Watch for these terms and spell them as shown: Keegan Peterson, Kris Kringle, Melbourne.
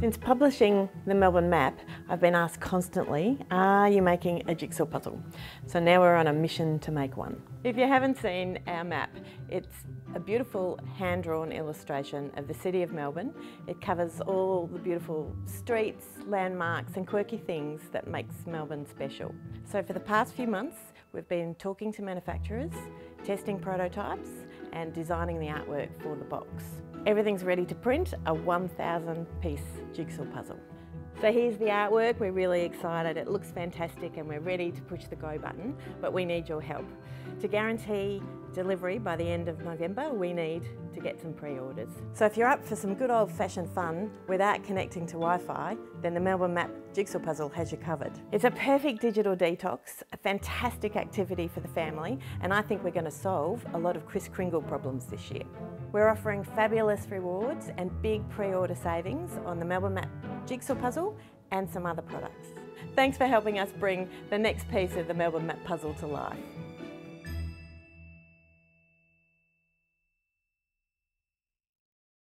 Since publishing the Melbourne map, I've been asked constantly, are you making a jigsaw puzzle? So now we're on a mission to make one. If you haven't seen our map, it's a beautiful hand-drawn illustration of the city of Melbourne. It covers all the beautiful streets, landmarks and quirky things that makes Melbourne special. So for the past few months, we've been talking to manufacturers, testing prototypes and designing the artwork for the box. Everything's ready to print a 1,000-piece jigsaw puzzle. So here's the artwork, we're really excited, it looks fantastic and we're ready to push the go button, but we need your help. To guarantee delivery by the end of November, we need to get some pre-orders. So if you're up for some good old-fashioned fun without connecting to Wi-Fi, then the Melbourne Map Jigsaw Puzzle has you covered. It's a perfect digital detox, a fantastic activity for the family, and I think we're going to solve a lot of Kris Kringle problems this year. We're offering fabulous rewards and big pre-order savings on the Melbourne Map Jigsaw Puzzle and some other products. Thanks for helping us bring the next piece of the Melbourne Map Puzzle to life.